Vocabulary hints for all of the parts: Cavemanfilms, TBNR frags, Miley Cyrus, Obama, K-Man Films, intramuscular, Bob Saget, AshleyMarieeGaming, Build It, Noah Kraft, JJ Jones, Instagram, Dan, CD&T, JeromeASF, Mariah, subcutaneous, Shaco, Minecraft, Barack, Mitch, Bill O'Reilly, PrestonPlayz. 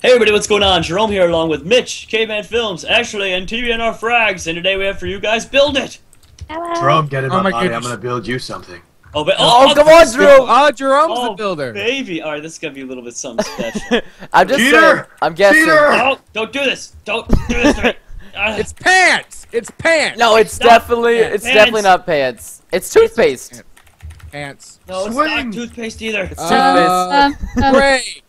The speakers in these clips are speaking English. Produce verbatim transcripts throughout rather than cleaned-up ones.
Hey everybody, what's going on? Jerome here along with Mitch, K-Man Films, Ashley, and T B N R Frags, and today we have for you guys, Build It! Hello. Jerome, get in oh my body, I'm gonna build you something. Oh, but, oh, oh come on, Jerome! Oh, Jerome's oh, the builder! baby! Alright, this is gonna be a little bit something special. I'm just Peter! Saying, I'm guessing. Peter! No, don't do this! Don't do this to me! It's pants! It's pants! No, it's Stop. definitely, it's pants. definitely not pants. It's toothpaste. Pants. No, it's Swing. not toothpaste either. It's uh, toothpaste. Uh, Great!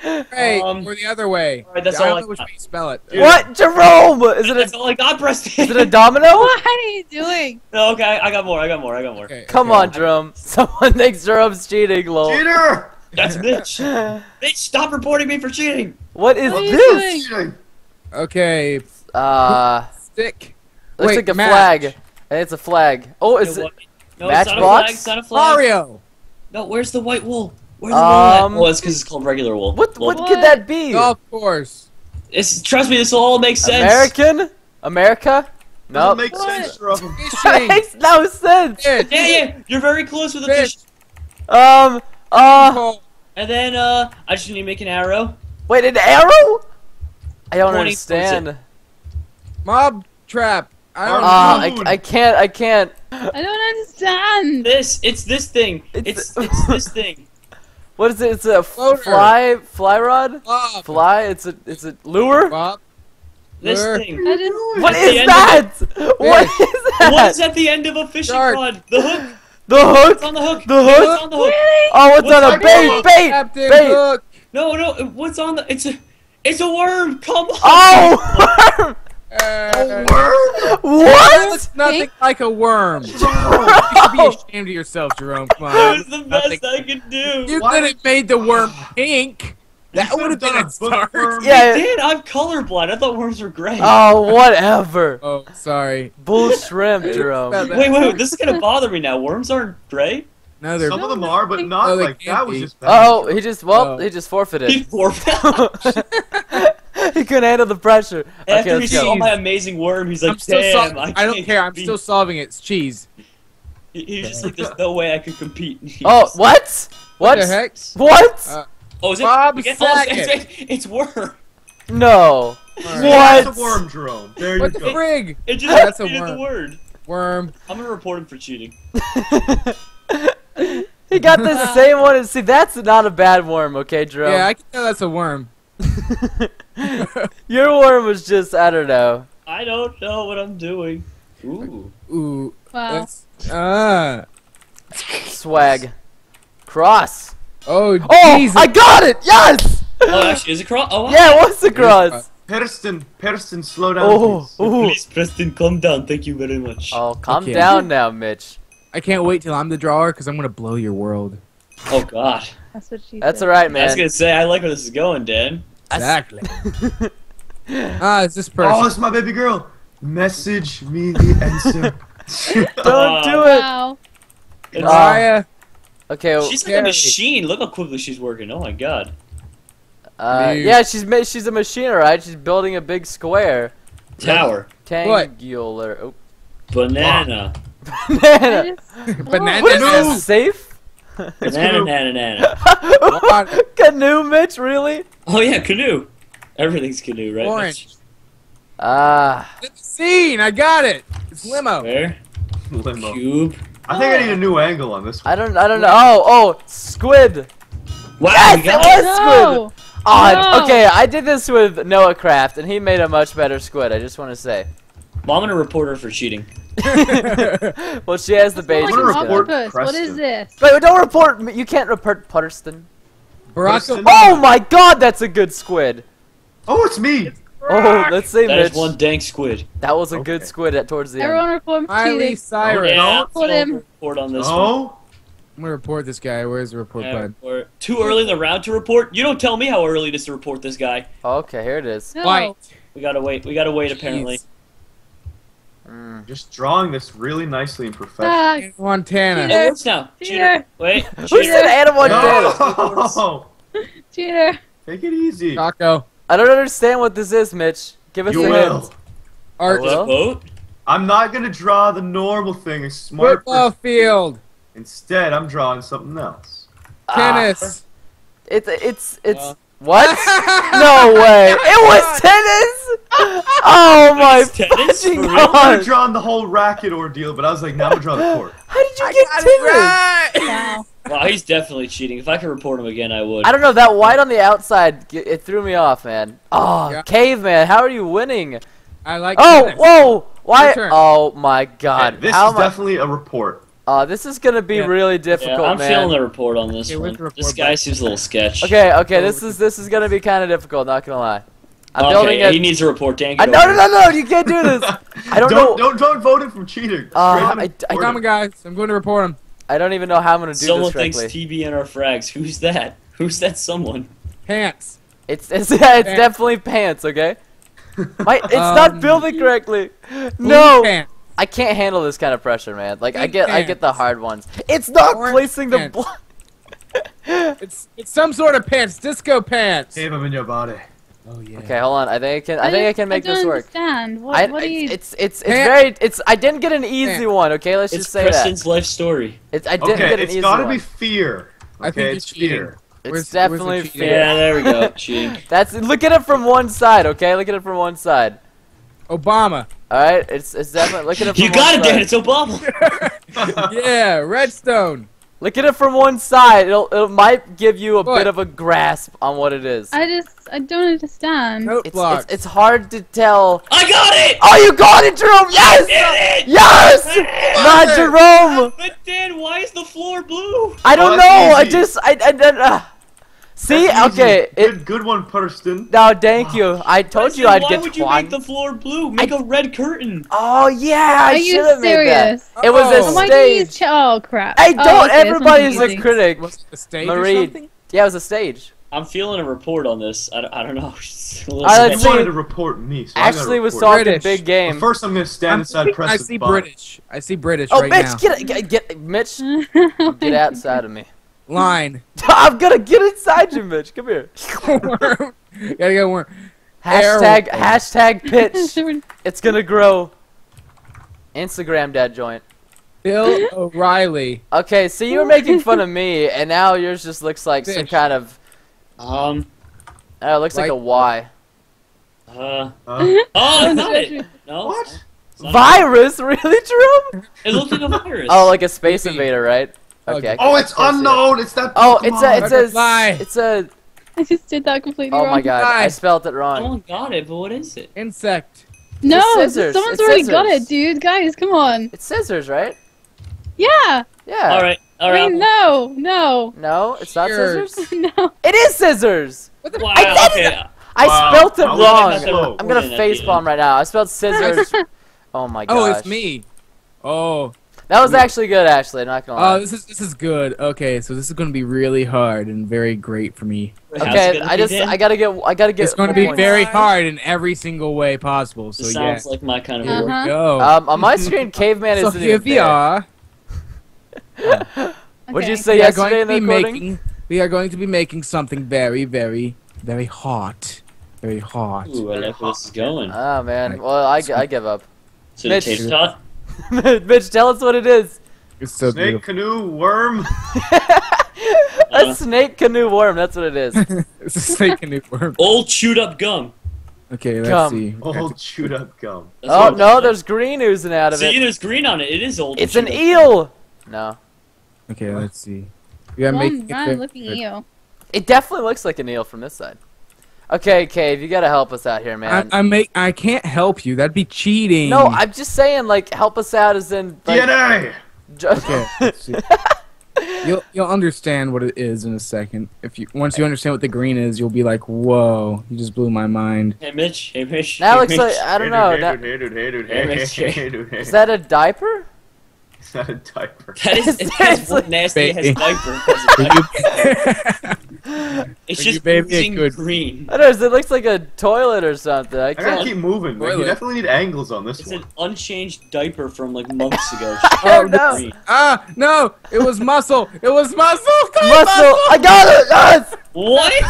Hey, um, or the other way. All right, that's I all don't I know which way you spell it. Dude. What, Jerome? Is it? That's a, all I got, Preston. Is it a domino? What are you doing? No, okay, I got more. I got more. I got more. Okay, Come okay. on, Jerome. Someone thinks Jerome's cheating, lol. Cheater! That's Mitch. Mitch, stop reporting me for cheating. What is what this? Doing? Okay. Uh. Stick. Looks Wait, like a match. flag. It's a flag. Oh, is it? No, Matchbox. It's not a flag. Mario. No, where's the white wool? Where's the um, wool? Well, it's because it's called regular wool. What? What, what could that be? Golf course. It's trust me, this will all make sense. American? America? No. Nope. Makes sense, bro. It makes no sense. Yeah, yeah, you're very close with the fish. Um. Uh. And then uh, I just need to make an arrow. Wait, an arrow? I don't understand. Mob trap. I don't uh, know. I, I can't. I can't. I don't understand. This. It's this thing. It's it's, it's this thing. What is it? It's a Floater. fly, fly rod, Bob. fly. It's a, it's a lure. Bob. This lure. thing. What is that? What, what is that? What is at the end of a fishing Dark. rod? The hook. The hook. It's on the hook. The hook. What's on the hook? Really? Oh, it's what's on a bait, bait, Captain bait. Hook. No, no. What's on the? It's a, it's a worm. Come on. Oh, worm. Uh, a worm? What? It looks nothing like a worm. You should be ashamed of yourself, Jerome. Come on. That was the best nothing. I could do. You could have made the worm pink. That would have been a start. Yeah, I did. I'm colorblind. I thought worms were gray. Oh, whatever. Oh, sorry. Bull shrimp, Jerome. Wait, wait, wait. This is gonna bother me now. Worms aren't gray. No, some of them are, but not no, like that. Be. Was just bad. Oh, he just well, oh. he just forfeited. He forfeited. He couldn't handle the pressure. And okay, after he saw my amazing worm, he's like, I'm still "Damn, I, I don't care. I'm still solving it. It's cheese." He, he was just like, "There's no way I could compete." Oh, just, what? What? What the heck? What? Uh, oh, is it? Bob Saget. Oh, it's, it's, it's worm. No. Right. What? That's a worm, Jerome. There what you go. What the frig? It just that's a worm. The word. Worm. I'm gonna report him for cheating. He got the same one. And see, that's not a bad worm, okay, Jerome? Yeah, I can tell that's a worm. Your worm was just, I don't know. I don't know what I'm doing. Ooh. Ooh. Wow. Ah. Uh. Swag. Cross. Oh, oh Jesus. I got it! Yes! Oh, actually, is it cross? Oh, wow. Yeah, it was a cross. Preston, Preston, slow down, oh, please. Ooh. Please, Preston, calm down. Thank you very much. Oh, calm okay. down now, Mitch. I can't wait till I'm the drawer because I'm gonna blow your world. Oh God. That's what she. That's alright, man. I was gonna say I like where this is going, Dan. Exactly. Ah, it's this person. Oh, it's my baby girl. Message me the answer. Don't do it. Wow. Mariah. Okay. Well, she's like yeah. a machine. Look how quickly she's working. Oh my God. Uh, yeah, she's she's a machine, right? She's building a big square. Tower. Tangular. Oh. Banana. Wow. Banana. Banana. What is this? Safe? Banana, banana, banana. Canoe, Mitch? Really? Oh yeah, canoe. Everything's canoe, right? Orange. Ah. Uh, scene. I got it. It's limo. Where? Limo. Cube. I think oh. I need a new angle on this one. I don't. I don't know. Oh, oh, squid. Wow, yes, it was no. squid. Oh, no. Okay, I did this with Noah Kraft, and he made a much better squid. I just want to say. Well, I'm gonna report her for cheating. Well, she has the base. Like what is this? Wait, don't report. You can't report Putterston. Barack. Oh my God, that's a good squid. Oh, it's me. It's oh, let's say that Mitch. Is one dank squid. That was a okay. good squid at towards the Everyone end. Everyone report cheating. Miley Cyrus. Oh, yeah, report him. Report on this oh. one. I'm gonna report this guy. Where's the report yeah, button? Too early in the round to report. You don't tell me how early it is to report this guy. Okay, here it is. No. Wait. We gotta wait. We gotta wait. Jeez. Apparently. Mm. Just drawing this really nicely and professionally. Uh, Montana. Cheater. It works now. Cheater. Cheater. Wait. Cheater. Who said Anna Montana? No. Cheater. Take it easy. Shaco. I don't understand what this is, Mitch. Give us you a will. hint. Art boat. I'm not gonna draw the normal thing. A smart football field. Instead, I'm drawing something else. Tennis. Ah. It's it's it's. Uh, What? No way! It was tennis! Oh my fucking god! I would have drawn the whole racket ordeal, but I was like, now I'm gonna draw the court. How did you I get tennis? Right. No. Wow, he's definitely cheating. If I could report him again, I would. I don't know, that white on the outside, it threw me off, man. Oh, yeah. Caveman, how are you winning? I like Oh, tennis. Whoa! Why? Oh my god. Yeah, this how is definitely I... a report. Uh, this is gonna be yeah. really difficult, yeah, I'm man. I'm feeling the report on this okay, one. Report this guy back. Seems a little sketch. Okay, okay, this is this is gonna be kind of difficult. Not gonna lie. I'm okay, yeah, a... he needs a report. Dan, I, no, no, no, no! You can't do this. I don't, don't know. Don't don't vote him from cheating. Uh, I, I, come on, guys. I'm going to report him. I don't even know how I'm gonna do someone this correctly. Someone thinks T B N R frags. Who's that? Who's that someone? Pants. It's it's yeah, it's pants. Definitely pants. Okay. My it's um, not building correctly. No. Pants. I can't handle this kind of pressure, man. Like, I get, I get the hard ones. It's not Orange placing pants. The block. it's, it's some sort of pants, disco pants. Save them in your body. Oh yeah. Okay, hold on. I think I can. I, I think I can make I don't this work. Understand. What, I, what do you? It's, it's, it's, it's very. It's. I didn't get an easy pants. One. Okay, let's it's just say Preston's that. Preston's life story. It's. I didn't okay, get an easy gotta one. It's gotta be fear. Okay, I think it's cheating. Fear. It's where's, definitely where's the fear. Yeah, there we go. Cheating. That's. Look at it from one side. Okay, look at it from one side. Obama. All right, it's it's definitely look at it. From you got it, Dan. It's Obama. Yeah, redstone. Look at it from one side. It'll it might give you a what? Bit of a grasp on what it is. I just I don't understand. Note it's, it's it's hard to tell. I got it. Oh, you got it, Jerome. Yes. I did it! Yes. Not Jerome. But Dan, why is the floor blue? I don't oh, know. I just I I. I uh. See, that's okay. It, good, good one, Preston. No, thank you. I told Preston, you I'd get one. Why would you one. Make the floor blue? Make I, a red curtain. Oh yeah, I should have made that. Uh -oh. It was a oh, stage. Why you oh crap! Hey, don't. Oh, okay, everybody is a critic. Was it a stage Marie. Or something? Yeah, it was a stage. I'm feeling a report on this. I don't, I don't know. I wanted to report me. So Ashley was talking big game. Well, first, I'm gonna stand inside Preston. I see bottom. British. I see British oh, right Mitch, now. Oh, Mitch, get get Mitch, get outside of me. Line. I'm gonna get inside you, Mitch. Come here. Gotta get warm. Hashtag, hashtag pitch. It's gonna grow. Instagram dad joint. Bill O'Reilly. Okay, so you were making fun of me, and now yours just looks like Fish. Some kind of... Um... Uh, it looks right. Like a Y. Uh... uh. Oh, I got it! No? What? Virus? Really, Jerome? It looks like a virus. Oh, like a space Maybe. Invader, right? Okay. Oh, it's unknown. It. It's that. Oh, it's a, it's a, lie. It's a. I just did that completely oh wrong. Oh my god, I spelled it wrong. Someone got it, but what is it? Insect. No, it's scissors. Someone's it's already scissors. Got it, dude. Guys, come on. It's scissors, right? Yeah. Yeah. All right. All right. I mean, no, no. No, it's not sure. Scissors. No. It is scissors. What the? Wow, I did it. Okay. I wow. spelled it wow. wrong. I'm gonna facepalm right now. I spelled scissors. Oh my god. Oh, it's me. Oh. That was actually good, Ashley. Not gonna lie. Oh, uh, this is this is good. Okay, so this is gonna be really hard and very great for me. Okay, I just I gotta get I gotta get. It's gonna be very hard in every single way possible. So this sounds yeah. like my kind of work. Uh-huh. Go. Um, on my screen, Caveman is so here we are. What'd you say? Yesterday in the recording, we are going to be making something very, very, very hot, very hot. Ooh, I like where this is going. Oh man, well I I give up. So the tape's hot. Mitch, tell us what it is. So snake beautiful. Canoe worm. A snake canoe worm. That's what it is. It's a snake canoe worm. Old chewed up gum. Okay, let's gum. See. Old chewed up gum. That's oh no, there's green oozing out of see, it. See, there's green on it. It is old. It's an eel. Gum. No. Okay, let's see. We gotta well, make it looking eel. It definitely looks like an eel from this side. Okay, Cave, you gotta help us out here, man. I, I make I can't help you. That'd be cheating. No, I'm just saying, like, help us out as in like, D N A. Okay. Let's see. You'll you'll understand what it is in a second. If you once you understand what the green is, you'll be like, whoa, you just blew my mind. Hey Mitch, hey Mitch. That hey, looks Mitch. Like I don't know. Is that a diaper? Is that a diaper? That is, is that is what nasty has diaper. It's are just being green. I don't know, so it looks like a toilet or something. I, I gotta keep moving. Like, you definitely need angles on this it's one. It's an unchanged diaper from like months ago. Oh no! Ah, no! It was muscle! It was muscle! Come muscle! Muscle! I got it! Yes! What?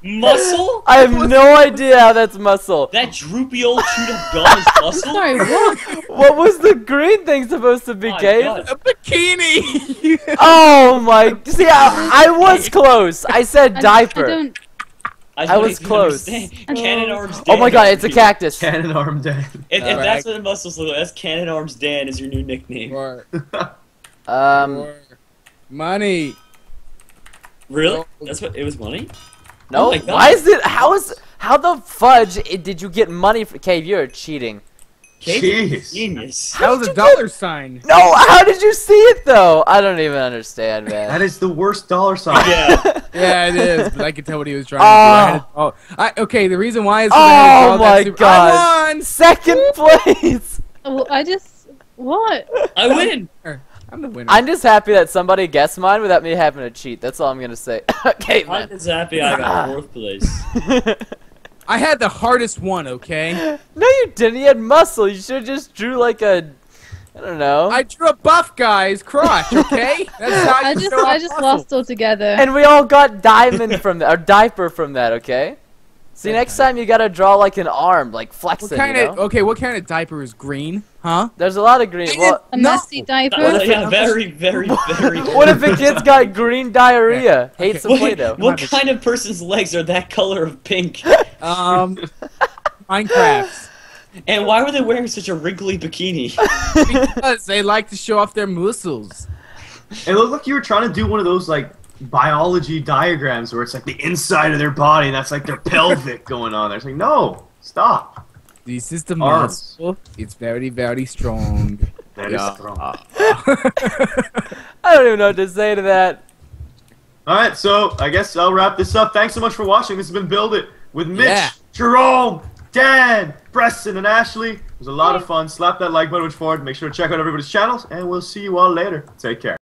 Muscle? I have what? No idea how that's muscle. That droopy old chewed up gum is muscle? Sorry, what? What was the green thing supposed to be, Gabe? A bikini! Oh my... See, I, I was close. I said I, diaper. I don't, I, I was close. Cannon Arms Dan. Oh my god, it's a cactus. Cannon Arm Dan. If, if that's what the muscles look like, that's Cannon Arms Dan is your new nickname. Or, um, or money. Really? That's what it was, money? No. Oh, why is it? How is? How the fudge did you get money for? Cave, you're cheating. Jeez. Genius. How that was a dollar get... sign. No, how did you see it though? I don't even understand, man. That is the worst dollar sign. Yeah, yeah, it is. But I could tell what he was trying oh. to do. Oh, I, okay. The reason why is because oh my super... god, I'm on second place. Well, I just what? I win. I'm the winner. I'm just happy that somebody guessed mine without me having to cheat. That's all I'm gonna say. Okay, man. I'm just happy I got fourth place. I had the hardest one, okay? No, you didn't. You had muscle. You should have just drew like a, I don't know. I drew a buff guy's crotch, okay? That's how I just, I just muscle. Lost altogether. And we all got diamond from that, or diaper from that, okay? See, okay. Next time you gotta draw like an arm, like flexing. What kind you know? of, okay, what kind of diaper is green? Huh? There's a lot of green. Well, a messy no. diaper. Uh, yeah, very, very, very. What if a kid's got green diarrhea? Okay. Hate some what, Play-Doh. What kind of person's legs are that color of pink? Um, Minecraft. And why were they wearing such a wrinkly bikini? Because they like to show off their muscles. It looked like you were trying to do one of those like biology diagrams where it's like the inside of their body, and that's like their pelvic going on. They're like, no, stop. This is the muscle. It's very, very strong. Very yeah. strong. I don't even know what to say to that. Alright, so I guess I'll wrap this up. Thanks so much for watching. This has been Build It with Mitch, yeah. Jerome, Dan, Preston, and Ashley. It was a lot of fun. Slap that like button, which forward. Make sure to check out everybody's channels, and we'll see you all later. Take care.